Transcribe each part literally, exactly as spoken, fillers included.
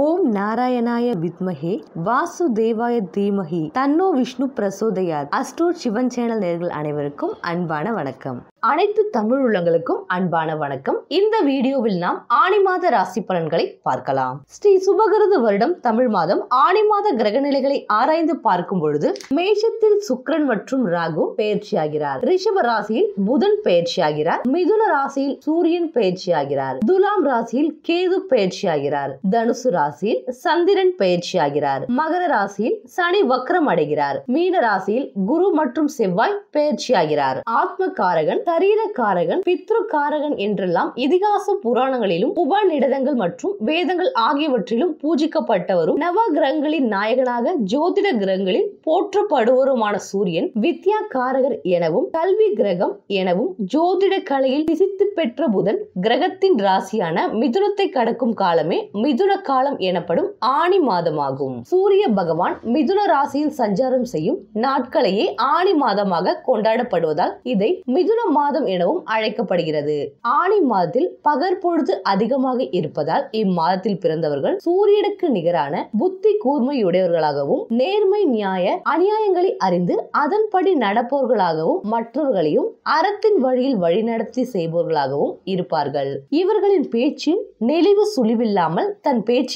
ओम नारायणाय विद्महे वासुदेवाय धीमहि तन्नो विष्णु प्रचोदयात् अस्ट्रो சிவன் சேனல் நேயர்கள் அனைவருக்கும் அன்பான வணக்கம்। அனைத்து தமிழ் உள்ளங்களுக்கும் அன்பான வணக்கம்। இந்த வீடியோவில் நாம் ஆணி மாத ராசி பலன்களை பார்க்கலாம்। ஸ்ரீ சுபகிருது வருடம் தமிழ் மாதம் ஆணி மாத கிரகநிலைகளை ஆராய்ந்து பார்க்கும் பொழுது மேஷத்தில் சுக்கிரன் மற்றும் ராகு பெயர்ச்சியாகிறார், ரிஷப ராசியில் புதன் பெயர்ச்சியாகிறார், மிதுன ராசியில் சூரியன் பெயர்ச்சியாகிறார், துலாம் ராசியில் கேது பெயர்ச்சியாகிறார், தனுசு ராசியில் சந்திரன் பெயர்ச்சியாகிறார், மகர ராசியில் சனி வக்ரம் அடைகிறார், மீன ராசியில் குரு மற்றும் செவ்வாய் பெயர்ச்சியாகிறார்। ஆத்ம காரகன், சரீர காரகன், பித்ரு காரகன் என்றெல்லாம் இதிகாச புராணங்களிலும் உபநிடதங்கள் மற்றும் வேதங்கள் ஆகியவற்றிலும் பூஜிக்கப்பட்டவரும் நவ கிரகங்களின் நாயகனாக ஜோதிட கிரகங்களில் போற்றப்படுவருமான சூரியன் வித்யா காரகர் எனவும் கல்வி கிரகம் எனவும் ஜோதிட கலையில் சிசித்து பெற்ற புதன் கிரகத்தின் ராசியான மிதுனத்தை கடக்கும் காலமே மிதுன காலம் எனப்படும் ஆணி மாதமாகும்। சூரிய பகவான் மிதுன ராசியில் சஞ்சாரம் செய்யும் நாட்களையே ஆணி மாதமாக கொண்டாடப்படுவதால் இதை மிதுன மாதம் எனவும் அழைக்கப்படுகிறது। ஆணி மாதத்தில் பகற்பொழுது அதிகமாக இருப்பதால் இம்மாதத்தில் பிறந்தவர்கள் சூரியனுக்கு நிகரான புத்தி கூர்மையுடையவர்களாகவும் நேர்மை நியாய அநியாயங்களை அறிந்து அதன்படி நடப்பவர்களாகவும் மற்றவர்களையும் அறத்தின் வழியில் வழிநடத்தி செய்பவர்களாகவும் இருப்பார்கள்। இவர்களின் பேச்சின் நெளிவு சுழிவில்லாமல் தன் பேச்சின்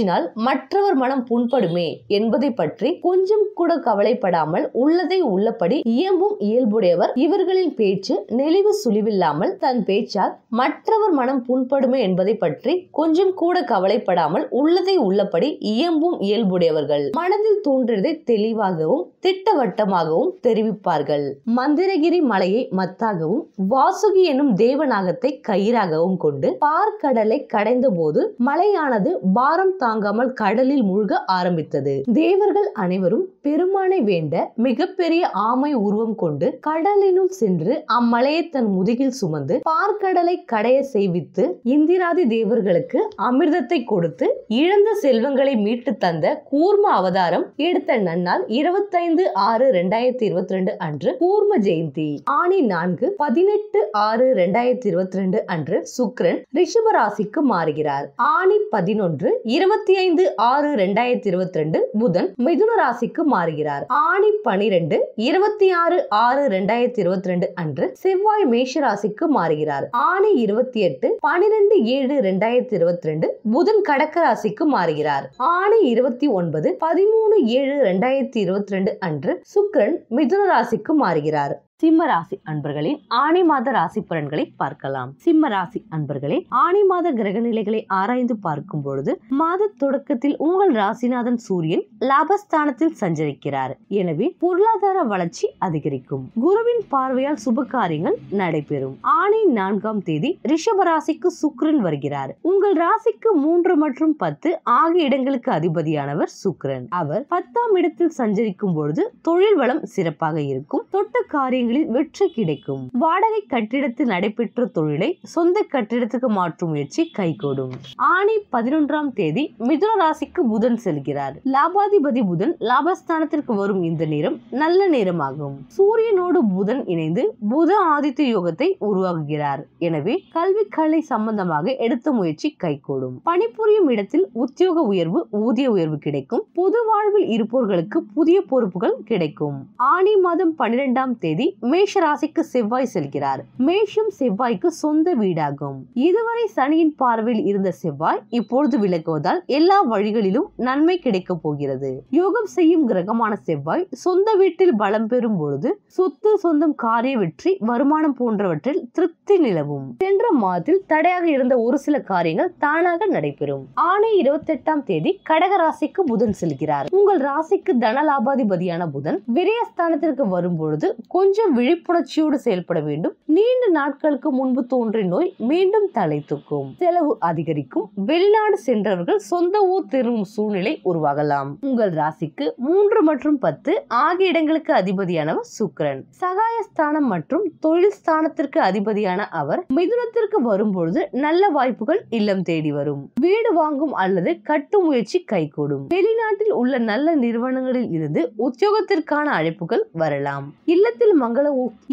மற்றவர் மனம் புண்படுமே என்பதை பற்றி கொஞ்சம் கூட கவலைப்படாமல் உள்ளதை உள்ளபடி இயம்பும் இயல்புடையவர்। இவர்களின் பேச்சு நெளிவு சுழிவில்லாமல் தன் பேச்சால் மற்றவர் மனம் புண்படுமே என்பதை பற்றி கொஞ்சம் கூட கவலைப்படாமல் உள்ளதை உள்ளபடி இயம்பும் இயல்புடையவர்கள்। மனதில் தோன்றியதை தெளிவாகவும் திட்டவட்டமாகவும் தெரிவிப்பார்கள்। மந்திரகிரி மலையை மத்தாகவும் வாசுகி எனும் தேவநாகத்தை கயிறாகவும் கொண்டு பார்க்கடலை கடைந்த போது மலையானது பாரம் தாங்க கடலில் மூழ்க ஆரம்பித்தது। தேவர்கள் அனைவரும் பெருமானை வேண்ட மிகப்பெரிய ஆமை உருவம் கொண்டு கடலினுள் சென்று அம்மலையை தன் முதுகில் சுமந்து பார்க்கடலை கடைய செய்வித்து இந்திராதி தேவர்களுக்கு அமிர்தத்தை கொடுத்து இழந்த செல்வங்களை மீட்டு தந்த கூர்ம அவதாரம் எடுத்த நன்னால் இருபத்தைந்து ஆறு ரெண்டாயிரத்தி இருபத்தி ரெண்டு அன்று கூர்ம ஜெயந்தி। ஆணி நான்கு பதினெட்டு ஆறு ரெண்டாயிரத்தி இருபத்தி ரெண்டு அன்று சுக்கிரன் ரிஷபராசிக்கு மாறுகிறார்। ஆணி பதினொன்று இருபத்தி ஐந்து ஆறு இரண்டாயிரத்தி இருபத்தி ரெண்டு புதன் மிதுன ராசிக்கு மாறுகிறார்। ஆணி பனிரெண்டு இருபத்தி ஆறு ஆறு இரண்டாயிரத்தி இருபத்தி ரெண்டு அன்று செவ்வாய் மேஷ ராசிக்கு மாறுகிறார்। ஆணி இருபத்தி எட்டு பனிரெண்டு ஏழு இரண்டாயிரத்தி இருபத்தி ரெண்டு புதன் கடக ராசிக்கு மாறுகிறார்। ஆணி இருபத்தி ஒன்பது பதிமூணு ஏழு இரண்டாயிரத்தி இருபத்தி ரெண்டு அன்று சுக்கிரன் மிதுன ராசிக்கு மாறுகிறார்। சிம்ம ராசி அன்பர்களின் ஆணி மாத ராசி பலன்களை பார்க்கலாம்। சிம்ம ராசி அன்பர்களே, ஆணி மாத கிரக நிலைகளை ஆராய்ந்து பார்க்கும் பொழுது மாத தொடக்கத்தில் உங்கள் ராசிநாதன் சூரியன் லாபஸ்தானத்தில் சஞ்சரிக்கிறார், எனவே பொருளாதார வளர்ச்சி அதிகரிக்கும்। குருவின் பார்வையால் சுப காரியங்கள் நடைபெறும்। ஆணி நான்காம் தேதி ரிஷப ராசிக்கு சுக்கிரன் வருகிறார்। உங்கள் ராசிக்கு மூன்று மற்றும் பத்து ஆகிய இடங்களுக்கு அதிபதியானவர் சுக்கிரன்। அவர் பத்தாம் இடத்தில் சஞ்சரிக்கும் பொழுது தொழில் வளம் சிறப்பாக இருக்கும், தொட்ட காரியங்கள் வெற்றி கிடைக்கும்। வாடகை கட்டிடத்தில் நடைபெற்ற தொழிலை சொந்த கட்டிடத்துக்கு மாற்றும் முயற்சி கைகூடும்। ஆணி பதினொன்றாம் தேதி மிதுன ராசிக்கு புதன் செல்கிறார்। லாபாதிபதி புதன் லாபஸ்தானத்திற்கு வரும் இந்த நேரம் நல்ல நேரமாகும்। சூரியனோடு புதன் இணைந்து புத ஆதித்ய யோகத்தை உருவாக்குகிறார், எனவே கல்வி கலை சம்பந்தமாக எடுத்த முயற்சி கைகூடும்। பணிபுரியும் இடத்தில் உத்தியோக உயர்வு, ஊதிய உயர்வு கிடைக்கும்। பொது வாழ்வில் இருப்பவர்களுக்கு புதிய பொறுப்புகள் கிடைக்கும்। ஆணி மாதம் பன்னிரெண்டாம் தேதி மேஷ ராசிக்கு செவ்வாய் செல்கிறார்। மேஷம் செவ்வாய்க்கு சொந்த வீடாகும்। இதுவரை சனியின் பார்வையில் இருந்த செவ்வாய் இப்பொழுது விலகுவதால் எல்லா வழிகளிலும் நன்மை கிடைக்க போகிறது। யோகம் செய்யும் கிரகமான செவ்வாய் சொந்த வீட்டில் பலம் பெறும் பொழுது சொத்து சொந்தம் காரிய வெற்றி வருமானம் போன்றவற்றில் திருப்தி நிலவும்। சென்ற மாதத்தில் தடையாக இருந்த ஒரு சில காரியங்கள் தானாக நடைபெறும்। ஆணி இருபத்தி எட்டாம் தேதி கடக ராசிக்கு புதன் செல்கிறார்। உங்கள் ராசிக்கு தன லாபாதிபதியான புதன் விரயஸ்தானத்திற்கு வரும் பொழுது கொஞ்சம் விழிப்புணர்ச்சியோடு செயல்பட வேண்டும்। நீண்ட நாட்களுக்கு முன்பு தோன்றிய நோய் மீண்டும் தலை தூக்கும், செலவு அதிகரிக்கும்। வெளிநாடு சென்றவர்கள் சொந்த ஊர் திரும்பும் சூழ்நிலை உருவாகலாம்। உங்கள் ராசிக்கு மூன்று மற்றும் பத்து ஆகிய இடங்களுக்கு அதிபதியானவர் சுக்கிரன்। சகாயஸ்தானம் மற்றும் தொழில் ஸ்தானத்திற்கு அதிபதியான அவர் மிதுனத்திற்கு வரும்பொழுது நல்ல வாய்ப்புகள் இல்லம் தேடி வரும்। வீடு வாங்கும் அல்லது கட்டும் முயற்சி கைகூடும்। வெளிநாட்டில் உள்ள நல்ல நிறுவனங்களில் இருந்து உத்தியோகத்திற்கான அழைப்புகள் வரலாம்। இல்லத்தில்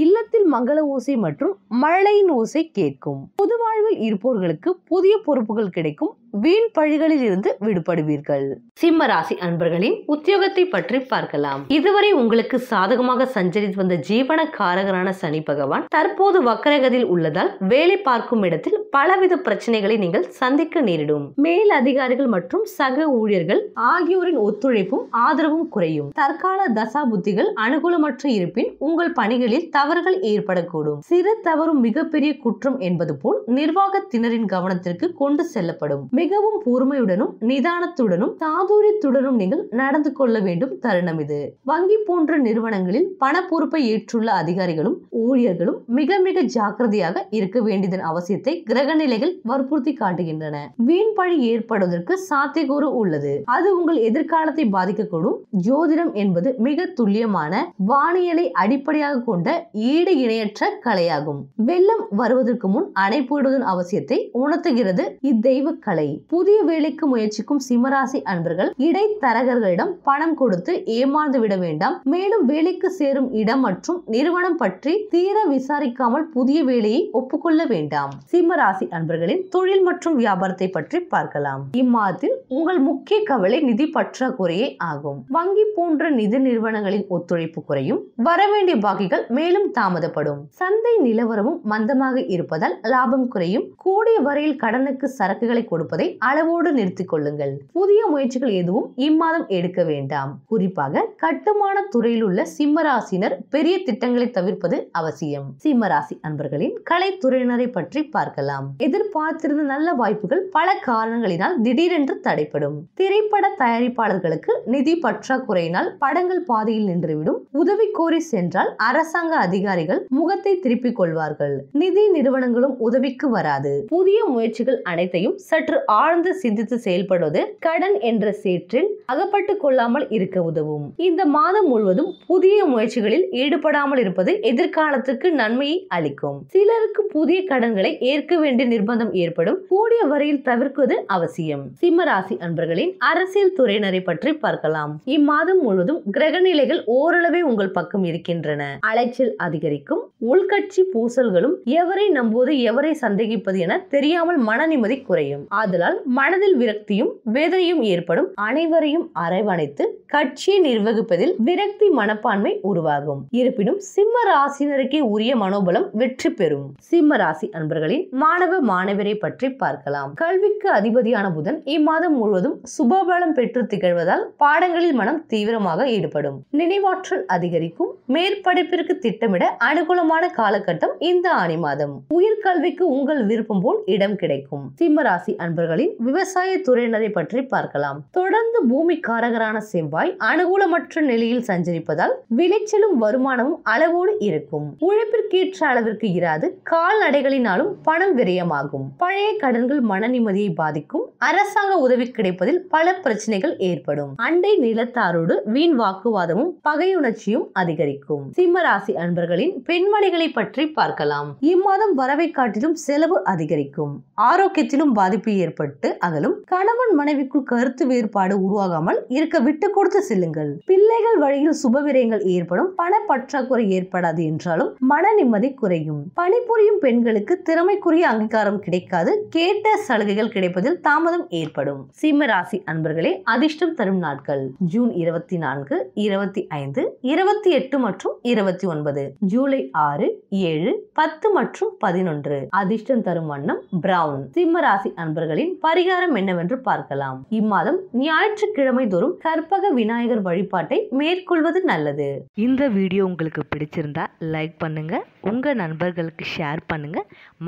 இல்லத்தில் மங்கள ஓசை மற்றும் மழையின் ஓசை கேட்கும்। பொது வாழ்வில் இருப்பவர்களுக்கு புதிய பொறுப்புகள் கிடைக்கும், வீண் பழிகளில் இருந்து விடுபடுவீர்கள். சிம்ம ராசி அன்பர்களின் உத்தியோகத்தை பற்றி பார்க்கலாம். இதுவரை உங்களுக்கு சாதகமாக சஞ்சரித்து வந்த ஜீவன காரகரான சனி பகவான் தற்போது வக்கரகதியில் உள்ளதால் வேலை பார்க்கும் இடத்தில் பலவித பிரச்சனைகளை நீங்கள் சந்திக்க நேரிடும். மேல் அதிகாரிகள் மற்றும் சக ஊழியர்கள் ஆகியோரின் ஒத்துழைப்பும் ஆதரவும் குறையும். தற்கால தசா புத்திகள் அனுகூலமற்ற இருப்பின் உங்கள் பணிகளில் தவறுகள் ஏற்படக்கூடும். சிறு தவறும் மிகப்பெரிய குற்றம் என்பது போல் நிர்வாகத்தினரின் கவனத்திற்கு கொண்டு செல்லப்படும். மிகவும் பொறுமையுடனும் நிதானத்துடனும் சாதுரியத்துடனும் நீங்கள் நடந்து கொள்ள வேண்டும் தருணம் இது. வங்கி போன்ற நிறுவனங்களில் பண பொறுப்பை ஏற்றுள்ள அதிகாரிகளும் ஊழியர்களும் மிக மிக ஜாக்கிரதையாக இருக்க வேண்டியதன் அவசியத்தை கிரக நிலைகள் வற்புறுத்தி காட்டுகின்றன. வீண் பழி ஏற்படுவதற்கு சாத்தியக்கூறு உள்ளது. அது உங்கள் எதிர்காலத்தை பாதிக்கக்கூடும். ஜோதிடம் என்பது மிக துல்லியமான வானியலை அடிப்படையாக கொண்ட ஈடு இணையற்ற கலையாகும். வெள்ளம் வருவதற்கு முன் அணை போடுவதன் அவசியத்தை உணர்த்துகிறது இத்தெய்வ கலை. புதிய வேலைக்கு முயற்சிக்கும் சிம்மராசி அன்பர்கள் இடைத்தரகர்களிடம் பணம் கொடுத்து ஏமாந்து விட வேண்டாம். மேலும் வேலைக்கு சேரும் இடம் மற்றும் நிறுவனம் பற்றி தீர விசாரிக்காமல் புதிய வேலையை ஒப்புக்கொள்ள வேண்டாம். சிம்மராசி அன்பர்களின் தொழில் மற்றும் வியாபாரத்தை பற்றி பார்க்கலாம். இம்மாதத்தில் உங்கள் முக்கிய கவலை நிதி பற்றாக்குறையே ஆகும். வங்கி போன்ற நிதி நிறுவனங்களின் ஒத்துழைப்பு குறையும். வரவேண்டிய பாக்கிகள் மேலும் தாமதப்படும். சந்தை நிலவரமும் மந்தமாக இருப்பதால் லாபம் குறையும். கூடிய வரையில் கடனுக்கு சரக்குகளை கொடுப்பதை அளவோடு நிறுத்திக் கொள்ளுங்கள். புதிய முயற்சிகள் எதுவும் இம்மாதம் எடுக்க வேண்டாம். குறிப்பாக கட்டுமான துறையில் உள்ள சிம்மராசினர் பெரிய திட்டங்களை தவிர்ப்பது அவசியம். சிம்மராசி அன்பர்களின் கலைத்துறையினரை பற்றி பார்க்கலாம். எதிர்பார்த்திருந்த நல்ல வாய்ப்புகள் பல காரணங்களினால் திடீரென்று தடைப்படும். திரைப்பட தயாரிப்பாளர்களுக்கு நிதி பற்றாக்குறையினால் படங்கள் பாதையில் நின்றுவிடும். உதவி கோரி சென்றால் அரசாங்க அதிகாரிகள் முகத்தை திருப்பிக் கொள்வார்கள். நிதி நிறுவனங்களும் உதவிக்கு வராது. புதிய முயற்சிகள் அனைத்தையும் சற்று ஆழ்ந்து சிந்தித்து செயல்படுவது கடன் என்ற சேற்றில் அகப்பட்டுக் கொள்ளாமல் இருக்க உதவும். இந்த மாதம் முழுவதும் புதிய முயற்சிகளில் ஈடுபடாமல் இருப்பது எதிர்காலத்துக்கு நன்மையை அளிக்கும். சிலருக்கு புதிய கடன்களை ஏற்க வேண்டிய நிர்பந்தம் ஏற்படும். கூடிய வரையில் தவிர்க்குவது அவசியம். சிம்மராசி அன்பர்களின் அரசியல் துறையினரை பற்றி பார்க்கலாம். இம்மாதம் முழுவதும் கிரக நிலைகள் ஓரளவே உங்கள் பக்கம் இருக்கின்றன. அலைச்சல் அதிகரிக்கும். உள்கட்சி பூசல்களும் எவரை நம்புவது எவரை சந்தேகிப்பது என தெரியாமல் மன நிம்மதி குறையும். ஆதலால் மனதில் விரக்தியும் வேதனையும் ஏற்படும். அனைவரையும் அரவணைத்து கட்சியை நிர்வகிப்பதில் விரக்தி மனப்பான்மை உருவாகும். இருப்பினும் சிம்ம ராசினருக்கே உரிய மனோபலம் வெற்றி பெறும். சிம்ம ராசி அன்பர்களின் மாணவ மாணவரை பற்றி பார்க்கலாம். கல்விக்கு அதிபதியான புதன் இம்மாதம் முழுவதும் சுபபலம் பெற்று திகழ்வதால் பாடங்களில் மனம் தீவிரமாக ஈடுபடும். நினைவாற்றல் அதிகரிக்கும். மேற்படிப்பிற்கு திட்டமிட அனுகூலமான காலகட்டம் இந்த ஆணி மாதம். உயர்கல்விக்கு உங்கள் விருப்பம் போல் இடம் கிடைக்கும். சிம்ம ராசி அன்பர்களின் விவசாய துறையினரை பற்றி பார்க்கலாம். தொடர்ந்து பூமி காரகரான செவ்வாய் அனுகூலமற்ற நிலையில் சஞ்சரிப்பதால் விளைச்சலும் வருமானமும் அளவோடு இருக்கும். உழைப்பிற்கேற்ற அளவிற்கு இராது. கால்நடைகளினாலும் பணம் விரயமாகும். பழைய கடன்கள் மன நிம்மதியை பாதிக்கும். அரசாங்க உதவி கிடைப்பதில் பல பிரச்சனைகள் ஏற்படும். அண்டை நிலத்தாரோடு வீண் வாக்குவாதமும் பகையுணர்ச்சியும் அதிகரிக்கும். சிம்மராசி அன்பர்களின் பெண்மணிகளை பற்றி பார்க்கலாம். இம்மாதம் வரவை காட்டிலும் செலவு அதிகரிக்கும். ஆரோக்கியத்திலும் பாதிப்பு ஏற்பட்டு அகலும். கணவன் மனைவிக்குள் கருத்து வேறுபாடு உருவாகாமல் இருக்க விட்டு கொடுத்து செல்லுங்கள். பிள்ளைகள் வழியில் சுபவிரயங்கள் ஏற்படும். பண பற்றாக்குறை ஏற்படாது என்றாலும் மன நிம்மதி குறையும். பணிபுரியும் பெண்களுக்கு திறமைக்குரிய அங்கீகாரம் கிடைக்காது. கேட்ட சலுகைகள் கிடைப்பதில் தாமதம் ஏற்படும். சிம்ம ராசி அன்பர்களே, அதிர்ஷ்டம் தரும் நாட்கள் ஜூன் இருபத்தி நான்கு இருபத்தி ஐந்து இருபத்தி எட்டு மற்றும் இருபத்தி ஒன்பது ஜூலை ஆறு ஏழு பத்து மற்றும் பதினொன்று. அதிர்ஷ்டம் தரும் வண்ணம் பிரவுன். சிம்ம ராசி அன்பர்களின் பரிகாரம் என்னவென்று பார்க்கலாம். இம்மாதம் ஞாயிற்றுக்கிழமை தோறும் கற்பக விநாயகர் வழிபாட்டை மேற்கொள்வது நல்லது. இந்த வீடியோ உங்களுக்கு பிடிச்சிருந்தா லைக் பண்ணுங்க, உங்க நண்பர்களுக்கு ஷேர் பண்ணுங்க,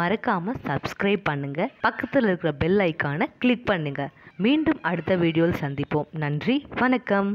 மறக்காம சப்ஸ்கிரைப் பண்ணுங்க, பக்கத்தில் இருக்கிற பெல் ஐக்கானை கிளிக் பண்ணுங்க. மீண்டும் அடுத்த வீடியோவில் சந்திப்போம். நன்றி, வணக்கம்.